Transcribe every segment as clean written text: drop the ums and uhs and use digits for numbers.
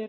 Sih.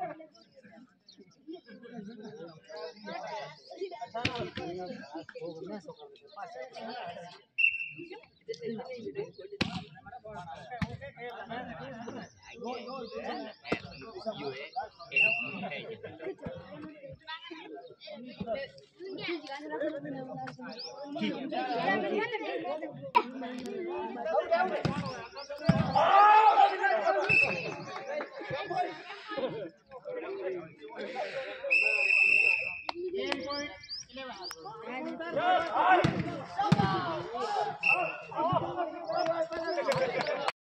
Game point 11.